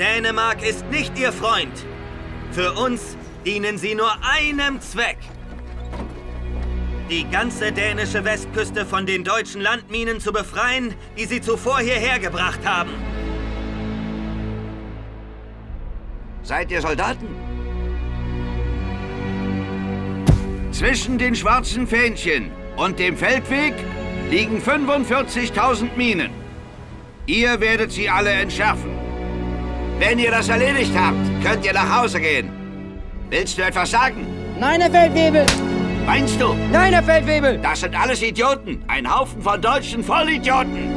Dänemark ist nicht Ihr Freund. Für uns dienen sie nur einem Zweck. Die ganze dänische Westküste von den deutschen Landminen zu befreien, die sie zuvor hierher gebracht haben. Seid ihr Soldaten? Zwischen den schwarzen Fähnchen und dem Feldweg liegen 45.000 Minen. Ihr werdet sie alle entschärfen. Wenn ihr das erledigt habt, könnt ihr nach Hause gehen. Willst du etwas sagen? Nein, Herr Feldwebel! Meinst du? Nein, Herr Feldwebel! Das sind alles Idioten. Ein Haufen von deutschen Vollidioten.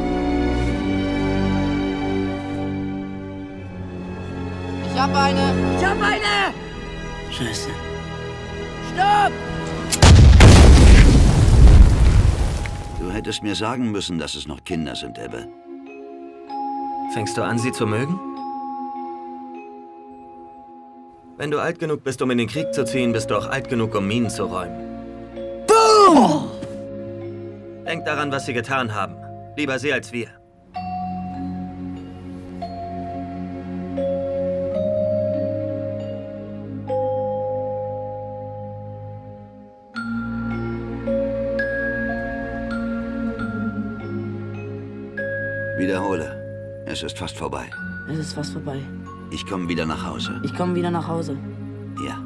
Ich hab eine! Ich hab eine! Scheiße. Stopp! Du hättest mir sagen müssen, dass es noch Kinder sind, Ebbe. Fängst du an, sie zu mögen? Wenn du alt genug bist, um in den Krieg zu ziehen, bist du auch alt genug, um Minen zu räumen. Boom! Denk daran, was sie getan haben. Lieber sie als wir. Wiederhole. Es ist fast vorbei. Es ist fast vorbei. Ich komme wieder nach Hause. Ich komme wieder nach Hause. Ja.